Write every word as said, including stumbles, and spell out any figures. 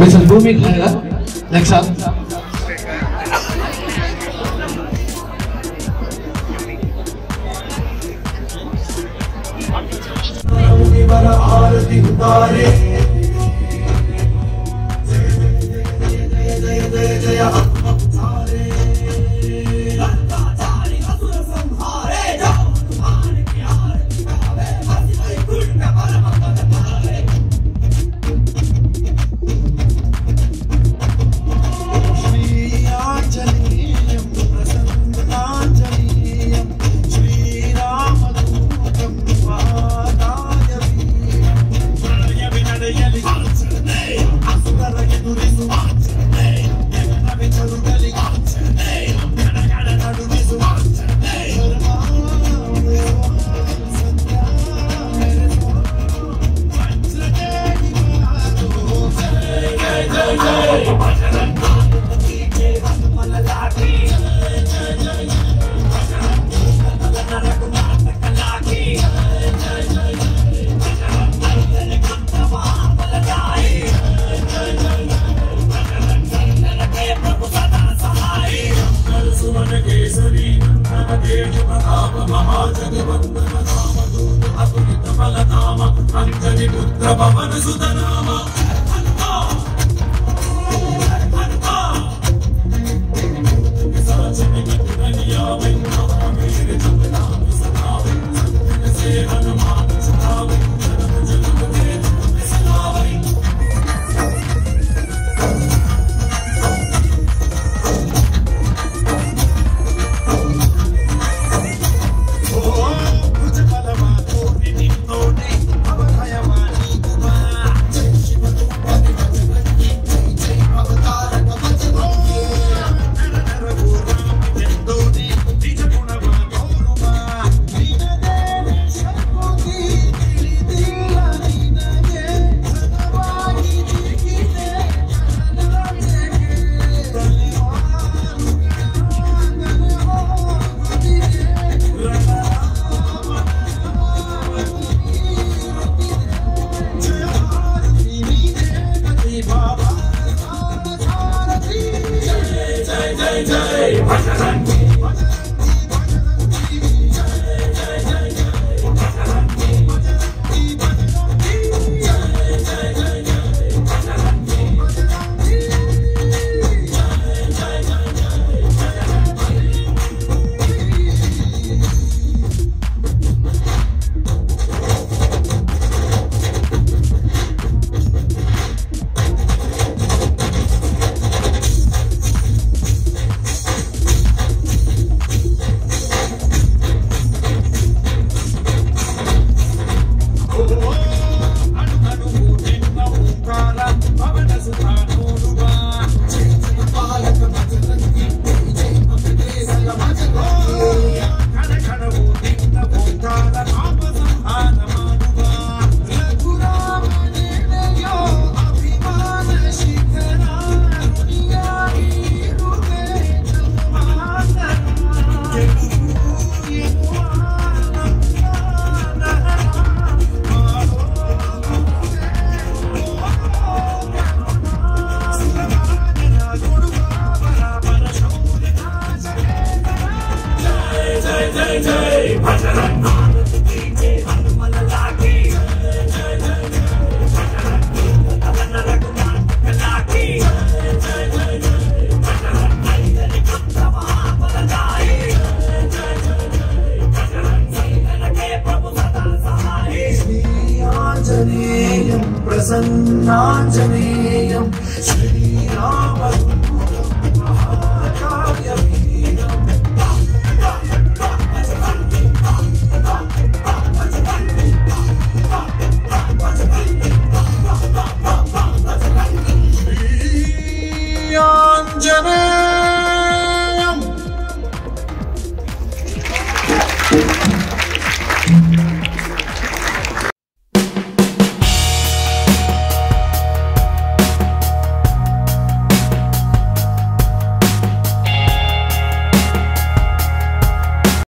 مثل بومي الحياة نكسب Prasannaanjaneyam Shri Rama.